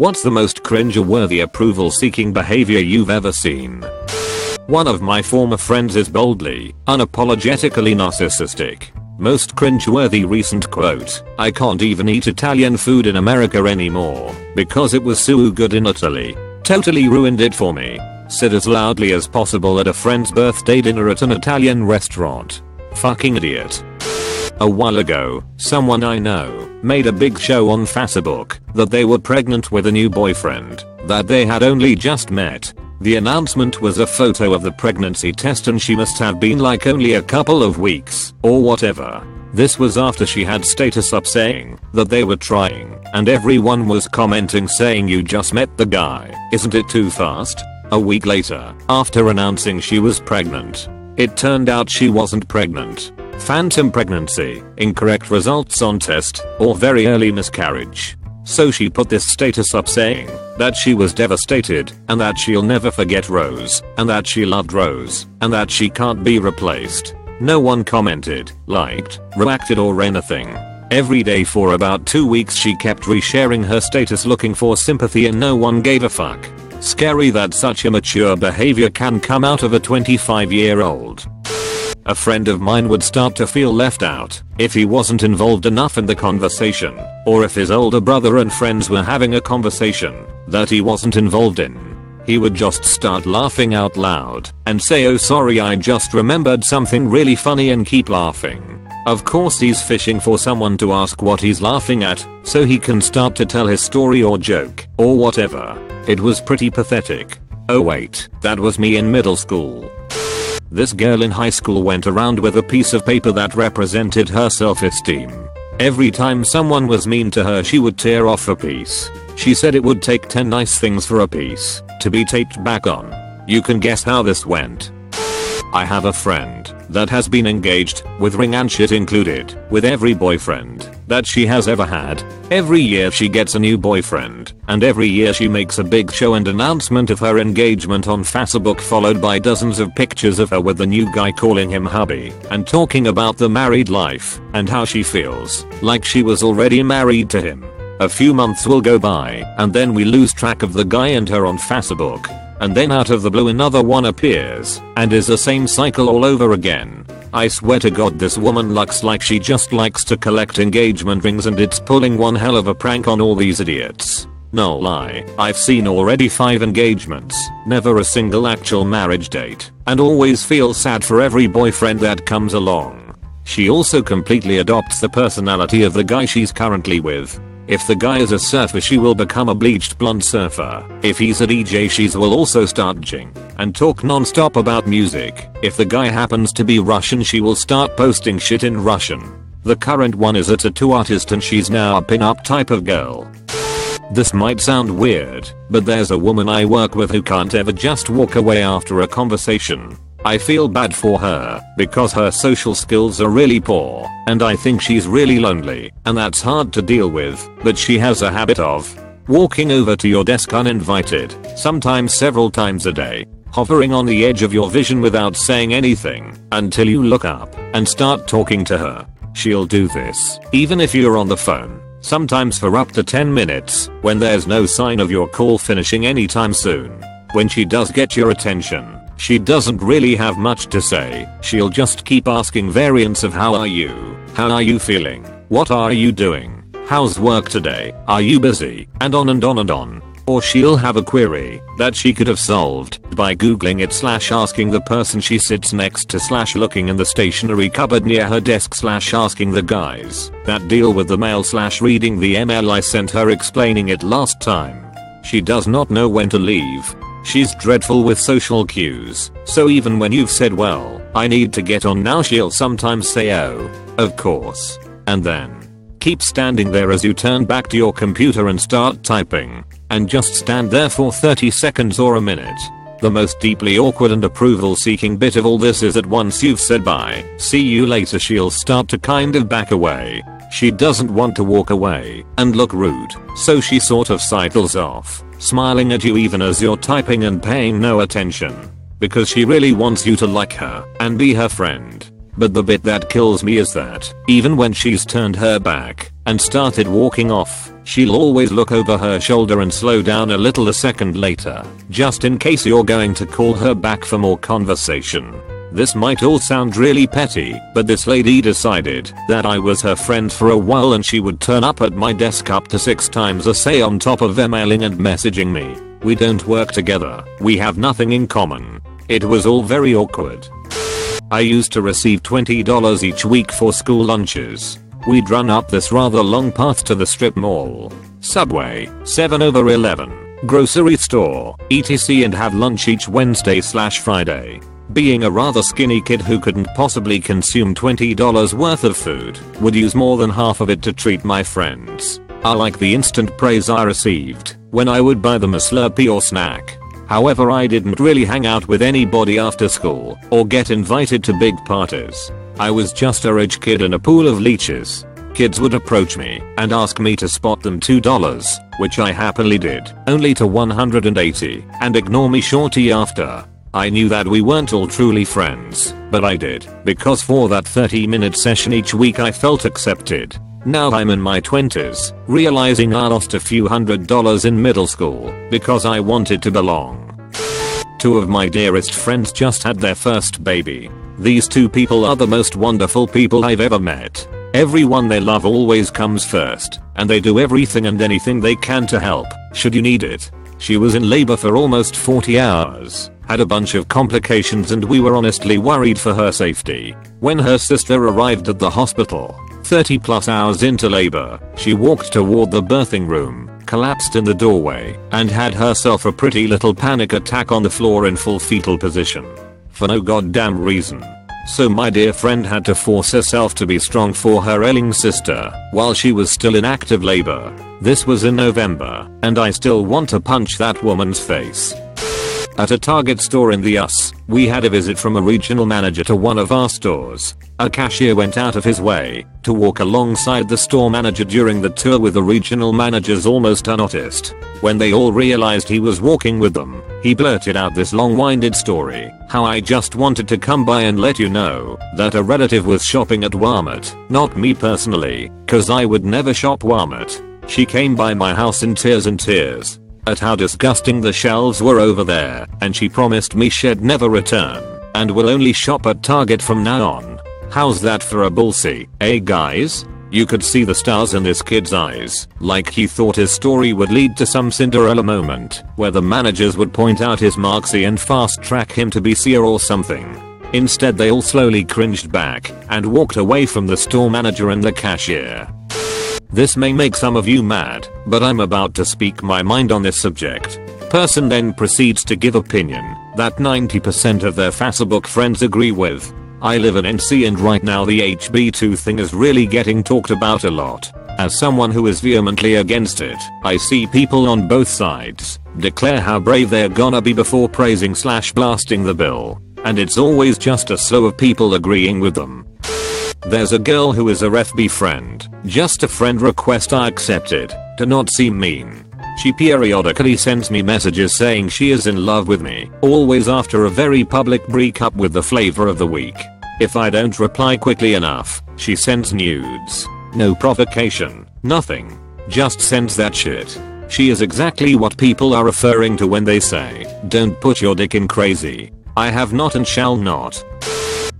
What's the most cringe-worthy approval-seeking behavior you've ever seen? One of my former friends is boldly, unapologetically narcissistic. Most cringe-worthy recent quote, I can't even eat Italian food in America anymore, because it was so good in Italy. Totally ruined it for me. Said as loudly as possible at a friend's birthday dinner at an Italian restaurant. Fucking idiot. A while ago, someone I know made a big show on Facebook that they were pregnant with a new boyfriend that they had only just met. The announcement was a photo of the pregnancy test and she must have been like only a couple of weeks or whatever. This was after she had status up saying that they were trying, and everyone was commenting saying you just met the guy, isn't it too fast? A week later, after announcing she was pregnant, it turned out she wasn't pregnant. Phantom pregnancy, incorrect results on test, or very early miscarriage. So she put this status up saying that she was devastated, and that she'll never forget Rose, and that she loved Rose, and that she can't be replaced. No one commented, liked, reacted or anything. Every day for about 2 weeks she kept resharing her status looking for sympathy and no one gave a fuck. Scary that such immature behavior can come out of a 25-year-old. A friend of mine would start to feel left out if he wasn't involved enough in the conversation, or if his older brother and friends were having a conversation that he wasn't involved in. He would just start laughing out loud and say, oh sorry, I just remembered something really funny, and keep laughing. Of course he's fishing for someone to ask what he's laughing at, so he can start to tell his story or joke, or whatever. It was pretty pathetic. Oh wait, that was me in middle school. This girl in high school went around with a piece of paper that represented her self-esteem. Every time someone was mean to her she would tear off a piece. She said it would take 10 nice things for a piece to be taped back on. You can guess how this went. I have a friend that has been engaged, with ring and shit included, with every boyfriend that she has ever had. Every year she gets a new boyfriend, and every year she makes a big show and announcement of her engagement on Facebook, followed by dozens of pictures of her with the new guy, calling him hubby and talking about the married life and how she feels like she was already married to him. A few months will go by and then we lose track of the guy and her on Facebook. And then out of the blue another one appears, and is the same cycle all over again. I swear to God this woman looks like she just likes to collect engagement rings, and it's pulling one hell of a prank on all these idiots. No lie, I've seen already 5 engagements, never a single actual marriage date, and always feel sad for every boyfriend that comes along. She also completely adopts the personality of the guy she's currently with. If the guy is a surfer she will become a bleached blonde surfer, if he's a DJ she will also start DJing and talk non-stop about music, if the guy happens to be Russian she will start posting shit in Russian. The current one is a tattoo artist and she's now a pin-up type of girl. This might sound weird, but there's a woman I work with who can't ever just walk away after a conversation. I feel bad for her because her social skills are really poor, and I think she's really lonely, and that's hard to deal with, but she has a habit of walking over to your desk uninvited, sometimes several times a day, hovering on the edge of your vision without saying anything until you look up and start talking to her. She'll do this even if you're on the phone, sometimes for up to 10 minutes when there's no sign of your call finishing anytime soon. When she does get your attention, she doesn't really have much to say. She'll just keep asking variants of how are you? How are you feeling? What are you doing? How's work today? Are you busy? And on and on and on. Or she'll have a query that she could have solved by googling it / asking the person she sits next to / looking in the stationery cupboard near her desk / asking the guys that deal with the mail / reading the email I sent her explaining it last time. She does not know when to leave. She's dreadful with social cues, so even when you've said, well, I need to get on now, she'll sometimes say, oh, of course, and then keep standing there as you turn back to your computer and start typing, and just stand there for 30 seconds or a minute. The most deeply awkward and approval-seeking bit of all this is that once you've said bye, see you later, she'll start to kind of back away. She doesn't want to walk away and look rude, so she sort of sidles off, smiling at you even as you're typing and paying no attention, because she really wants you to like her and be her friend. But the bit that kills me is that even when she's turned her back and started walking off, She'll always look over her shoulder and slow down a little a second later, just in case you're going to call her back for more conversation. This might all sound really petty, but this lady decided that I was her friend for a while and she would turn up at my desk up to 6 times a day on top of emailing and messaging me. We don't work together, we have nothing in common. It was all very awkward. I used to receive $20 each week for school lunches. We'd run up this rather long path to the strip mall, Subway, 7-Eleven, grocery store, etc. and have lunch each Wednesday/Friday. Being a rather skinny kid who couldn't possibly consume $20 worth of food, would use more than half of it to treat my friends. I like the instant praise I received when I would buy them a Slurpee or snack. However, I didn't really hang out with anybody after school or get invited to big parties. I was just a rich kid in a pool of leeches. Kids would approach me and ask me to spot them $2, which I happily did, only to $180, and ignore me shortly after. I knew that we weren't all truly friends, but I did, because for that 30-minute session each week I felt accepted. Now I'm in my 20s, realizing I lost a few $100s in middle school, because I wanted to belong. 2 of my dearest friends just had their first baby. These 2 people are the most wonderful people I've ever met. Everyone they love always comes first, and they do everything and anything they can to help, should you need it. She was in labor for almost 40 hours, had a bunch of complications, and we were honestly worried for her safety. When her sister arrived at the hospital, 30+ hours into labor, she walked toward the birthing room, collapsed in the doorway, and had herself a pretty little panic attack on the floor in full fetal position. For no goddamn reason. So my dear friend had to force herself to be strong for her ailing sister while she was still in active labor. This was in November, and I still want to punch that woman's face. At a Target store in the US, we had a visit from a regional manager to one of our stores. A cashier went out of his way to walk alongside the store manager during the tour with the regional managers almost unnoticed. When they all realized he was walking with them, he blurted out this long-winded story, how I just wanted to come by and let you know that a relative was shopping at Walmart, not me personally, cause I would never shop Walmart. She came by my house in tears and tears at how disgusting the shelves were over there, and she promised me she'd never return and will only shop at Target from now on. How's that for a bullseye, eh guys? You could see the stars in this kid's eyes, like he thought his story would lead to some Cinderella moment where the managers would point out his moxie and fast track him to BCA or something. Instead, they all slowly cringed back and walked away from the store manager and the cashier. This may make some of you mad, but I'm about to speak my mind on this subject. Person then proceeds to give opinion that 90% of their Facebook friends agree with. I live in NC, and right now the HB2 thing is really getting talked about a lot. As someone who is vehemently against it, I see people on both sides declare how brave they're gonna be before praising/blasting the bill, and it's always just a slew of people agreeing with them. There's a girl who is a FB friend, just a friend request I accepted, to not seem mean. She periodically sends me messages saying she is in love with me, always after a very public breakup with the flavor of the week. If I don't reply quickly enough, she sends nudes. No provocation, nothing. Just sends that shit. She is exactly what people are referring to when they say, don't put your dick in crazy. I have not and shall not.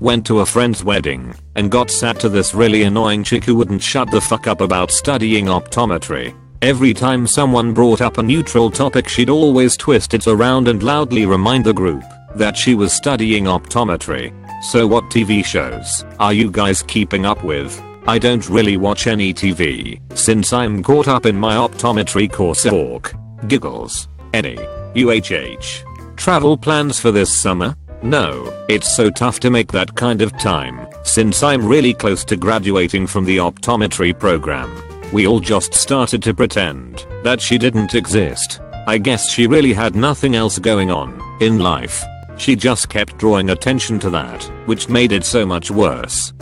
Went to a friend's wedding and got sat to this really annoying chick who wouldn't shut the fuck up about studying optometry. Every time someone brought up a neutral topic, she'd always twist it around and loudly remind the group that she was studying optometry. So what TV shows are you guys keeping up with? I don't really watch any TV since I'm caught up in my optometry course orc. Giggles. Any UHH travel plans for this summer? No, it's so tough to make that kind of time, since I'm really close to graduating from the optometry program. We all just started to pretend that she didn't exist. I guess she really had nothing else going on in life. She just kept drawing attention to that, which made it so much worse.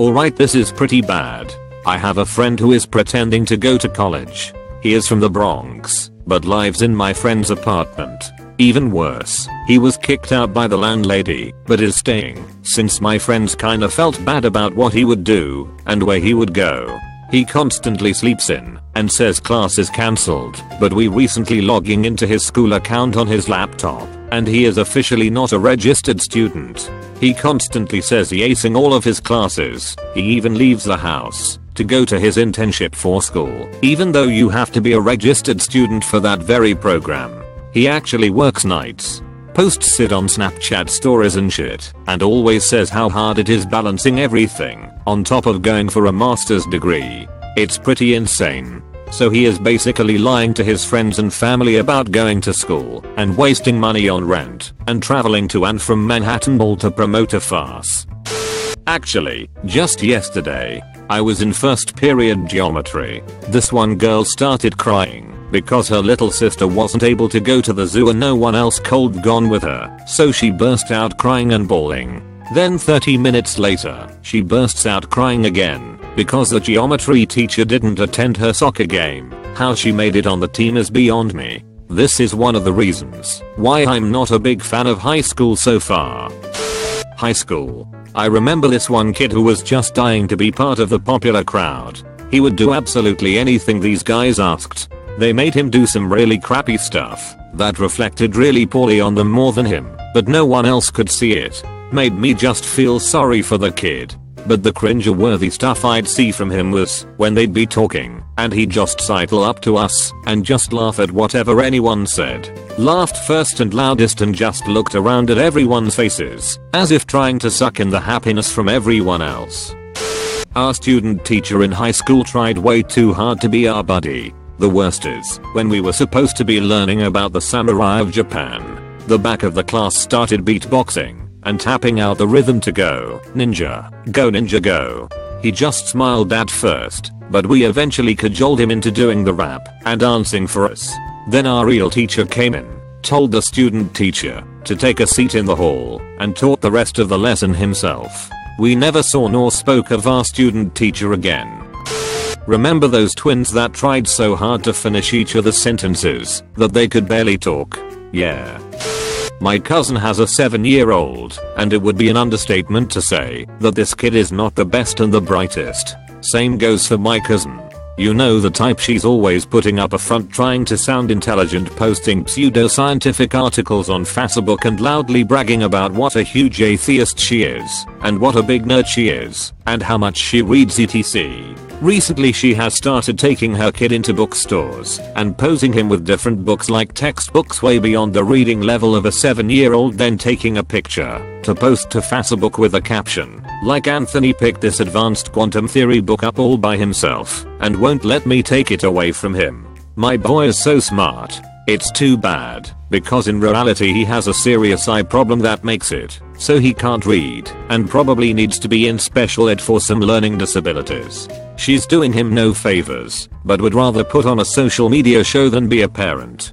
Alright, this is pretty bad. I have a friend who is pretending to go to college. He is from the Bronx, but lives in my friend's apartment. Even worse, he was kicked out by the landlady, but is staying, since my friends kinda felt bad about what he would do and where he would go. he constantly sleeps in and says class is cancelled, but we recently logging into his school account on his laptop and he is officially not a registered student. He constantly says he acing all of his classes. He even leaves the house to go to his internship for school, even though you have to be a registered student for that very program. He actually works nights, posts it on Snapchat stories and shit, and always says how hard it is balancing everything on top of going for a master's degree. It's pretty insane. So he is basically lying to his friends and family about going to school and wasting money on rent and traveling to and from Manhattan all to promote a farce. Actually, just yesterday, I was in first period geometry. This one girl started crying because her little sister wasn't able to go to the zoo and no one else cold gone with her, so she burst out crying and bawling. Then 30 minutes later, she bursts out crying again because the geometry teacher didn't attend her soccer game. How she made it on the team is beyond me. This is one of the reasons why I'm not a big fan of high school so far. High school. I remember this one kid who was just dying to be part of the popular crowd. He would do absolutely anything these guys asked. They made him do some really crappy stuff that reflected really poorly on them more than him, but no one else could see it. Made me just feel sorry for the kid. But the cringe-worthy stuff I'd see from him was when they'd be talking and he'd just sidle up to us and just laugh at whatever anyone said. Laughed first and loudest and just looked around at everyone's faces as if trying to suck in the happiness from everyone else. Our student teacher in high school tried way too hard to be our buddy. The worst is when we were supposed to be learning about the samurai of Japan. The back of the class started beatboxing and tapping out the rhythm to Go Ninja, Go Ninja Go. He just smiled at first, but we eventually cajoled him into doing the rap and dancing for us. Then our real teacher came in, told the student teacher to take a seat in the hall and taught the rest of the lesson himself. We never saw nor spoke of our student teacher again. Remember those twins that tried so hard to finish each other's sentences that they could barely talk? Yeah. My cousin has a 7-year-old, and it would be an understatement to say that this kid is not the best and the brightest. Same goes for my cousin. You know the type, she's always putting up a front trying to sound intelligent, posting pseudo-scientific articles on Facebook and loudly bragging about what a huge atheist she is, and what a big nerd she is, and how much she reads etc. Recently she has started taking her kid into bookstores and posing him with different books like textbooks way beyond the reading level of a 7-year-old, then taking a picture to post to Facebook with a caption like, "Anthony picked this advanced quantum theory book up all by himself and won't let me take it away from him." My boy is so smart. It's too bad because in reality he has a serious eye problem that makes it so he can't read and probably needs to be in special ed for some learning disabilities. She's doing him no favors, but would rather put on a social media show than be a parent.